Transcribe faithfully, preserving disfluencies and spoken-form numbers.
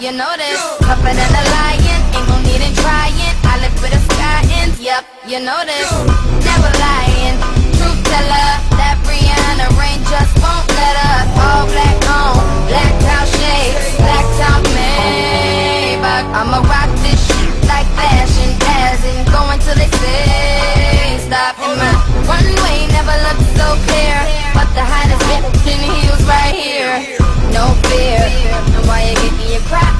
you know this. Tougher than a lion, ain't gon' need it trying. I live with a sky in, yep, you know this. Never lying, truth teller. That Rihanna rain just won't let up. All black on, black town shades, black town Maybach. I'ma rock this shit like fashion, as in going till they say stop. In my runway never looked so clear, but the hottest bitch in heels right here. No fear, and why you give me a crap?